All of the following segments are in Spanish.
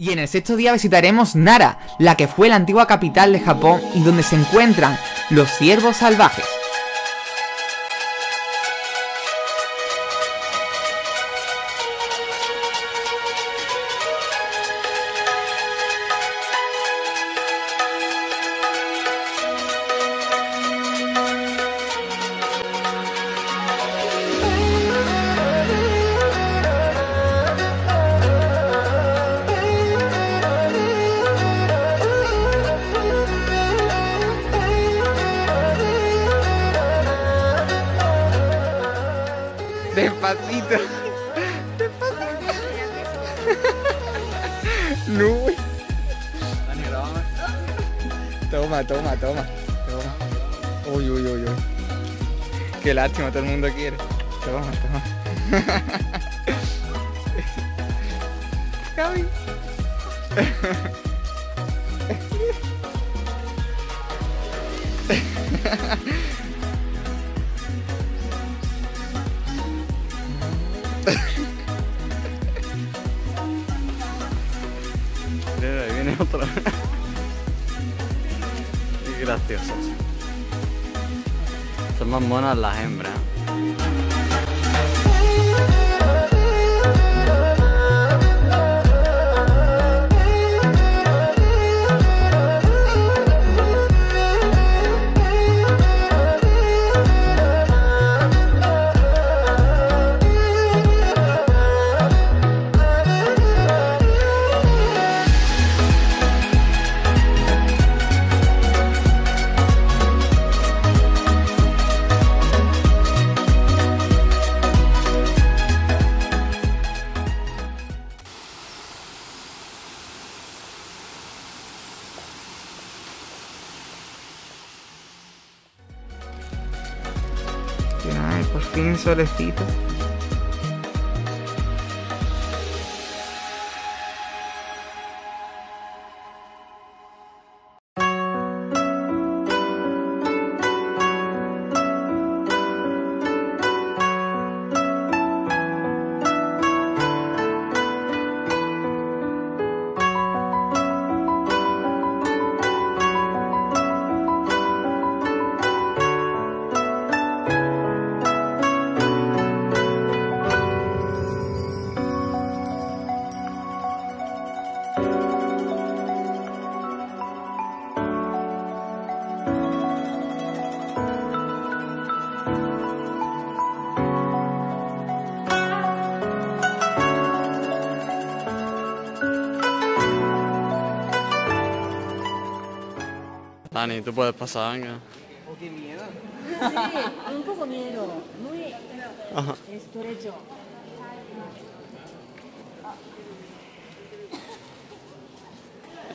Y en el sexto día visitaremos Nara, la que fue la antigua capital de Japón y donde se encuentran los ciervos salvajes. Despacito. No. Toma. Uy. Qué lástima, todo el mundo quiere. Toma. Javi. Ahí viene otra. Qué graciosas. Son más monas las hembras. Ay, por fin solecito. Dani, tú puedes pasar, venga. Oh, qué miedo. Sí, un poco miedo. Muy estrecho.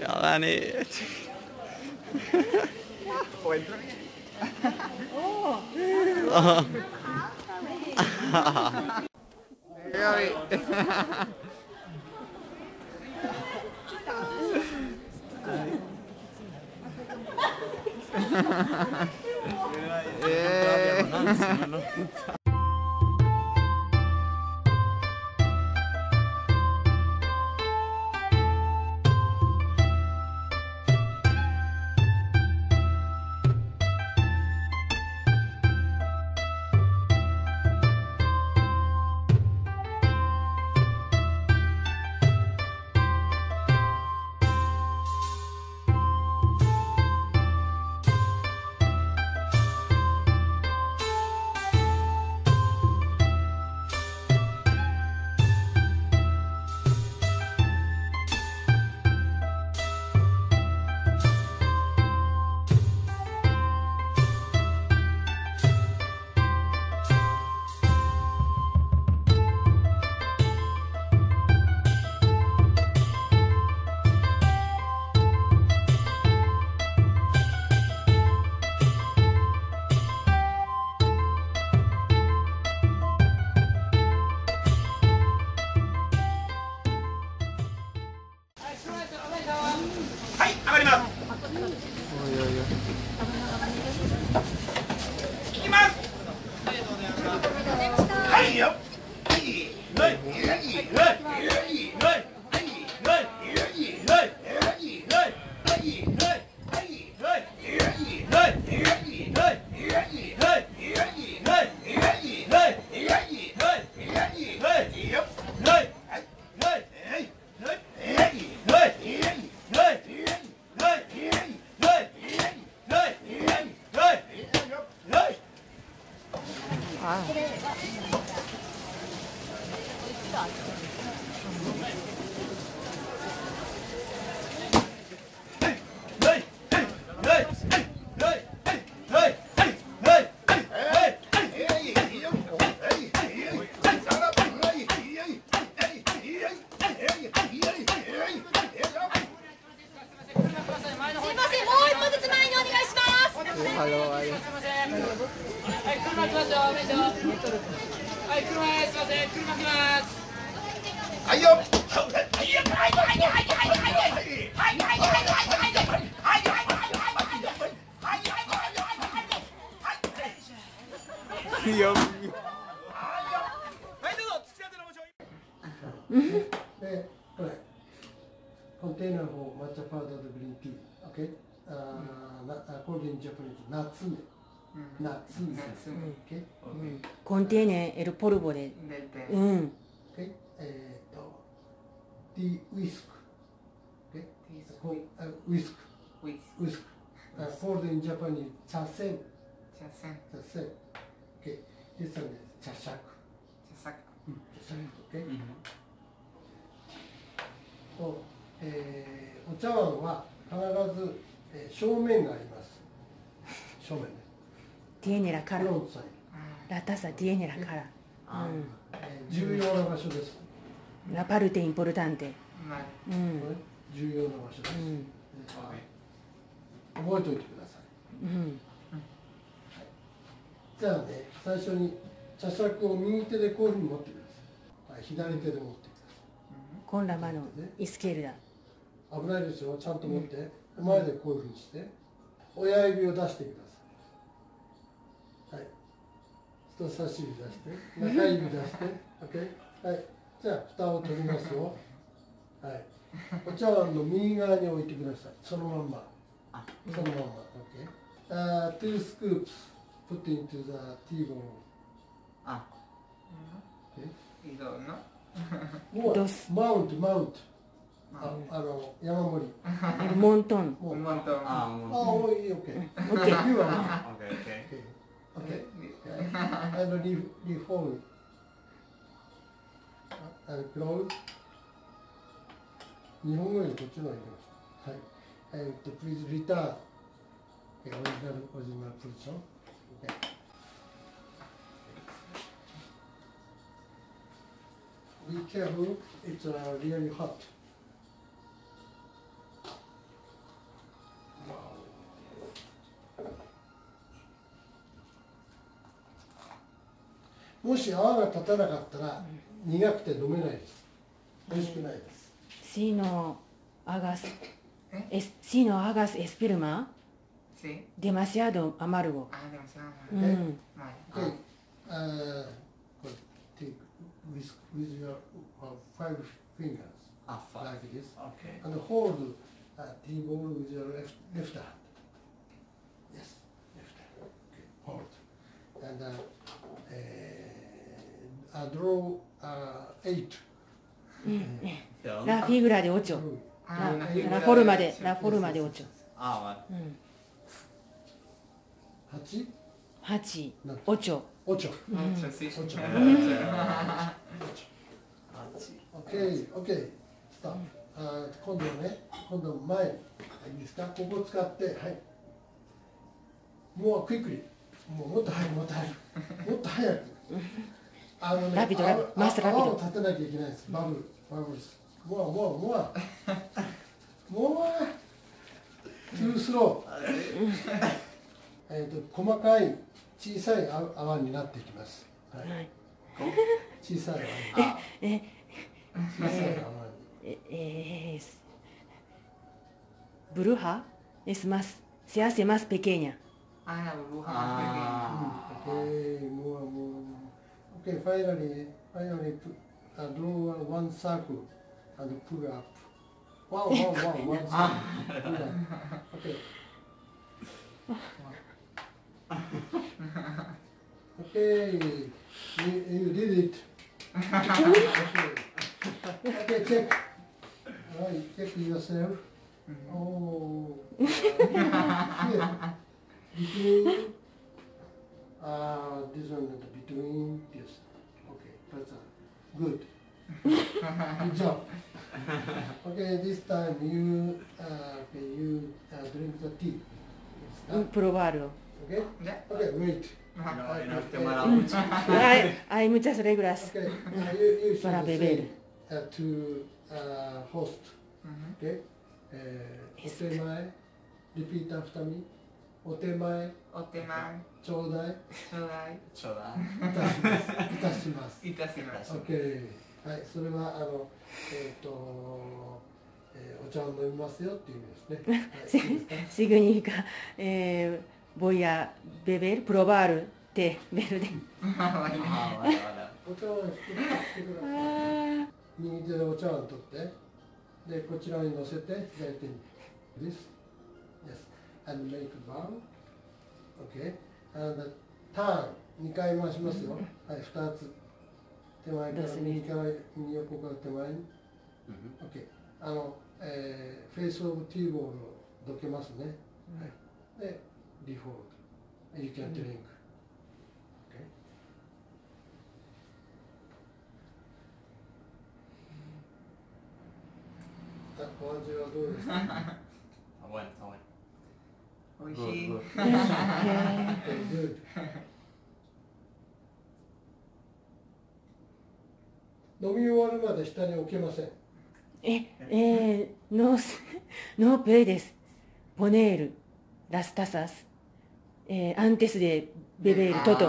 Ya, Dani. ¿O entro bien? ¡Oh! Container for matcha powder green tea. Okay. Called in Japanese Natsume. Natsume. Okay. Contiene el polvo de. Okay. Tea whisk. Okay. Whisk. Whisk. Called in Japanese chasen. Chasen. Okay. This one is chasaku. Chasaku. Okay. Oh. お茶碗は必ず、正面があります。正面。ティエネラから。ラタサティエネラから。重要な場所です。ラパルテインポルタンテ。うん。重要な場所です。覚えておいてください。うん。じゃあね、最初に茶杓を右手でこういうふうに持ってください。左手で持ってください。 con la mano izquierda. 危ないですよ。ちゃんと持って、前でこういうふうにして、親指を出してください。はい。人差し指出して、中指出して、OK。はい。じゃあ蓋を取りますよ。はい。お茶碗の右側に置いてください。そのまんま。そのまんま。OK。two scoops put into the tea bowl. あ。OK。いいだろうな。 Mount. 山盛り。モントン。モントン。ああ、オッケー。オッケー。You are now. Okay. And reform. And close. 日本語よりこっちの方がいいです。はい。Please return. Original position. Okay. Be careful, it's really hot. Wow. If the water doesn't come, it's bitter and it's not good. Sino agas esperma. Sí. Demasiado amargo. Ah, demasiado amargo. Okay. With your five fingers, like this, and hold tea bowl with your left hand. Yes, left hand. Okay, hold. And draw 8. La figura de 8. La forma de 8. Ah, vale. 8. 8. 8. Okay. Stop. 今度ね、今度前いいですか？ここ使って、はい。もうクイックリ。もっと早く、もっと早く。ラピドラ、マスターラピド。泡を立てなきゃいけないです。バブルス。もう。トゥースロー。細かい。 小さい泡になってきます。はい。小さい泡。Bruja es más, se hace más pequeña. Ah, bruja más pequeña. Okay, finally, draw one circle and pull up. One circle. Okay. Okay, you did it. Okay, check. Right, check yourself. Oh, here. Between. This one between. Yes. Okay, that's good. Good job. Okay, this time you drink the tea. Probarlo. Okay. Okay. Wait. Hay muchas reglas para beber. To host. Okay. Repeat after me. お手前、ちょうだい、いたします。OK。はい、それはお茶を飲みますよっていう意味ですね。significa voy a beber probar té verde。お茶をしてください。右手でお茶を取って、でこちらに乗せて左手に。This。Yes。And make a bow. Okay. And turn. 2回回しますよ。はい、2つ。手前から右側、右横から手前に。Okay. フェイスオブティーボールをどけますね。はい。で、リフォール。You can drink. Okay.お味はどうですか？甘い。Good, good. Okay, good. No puedes poner las tazas antes de beber todo.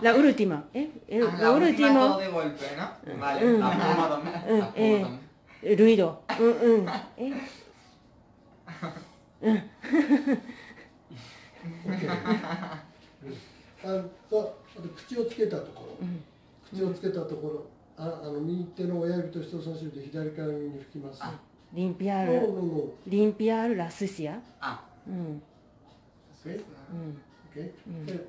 La última, todo de golpe, ¿no? Vale, la ruido. Limpiar, limpiar la sucia. Okay. Okay.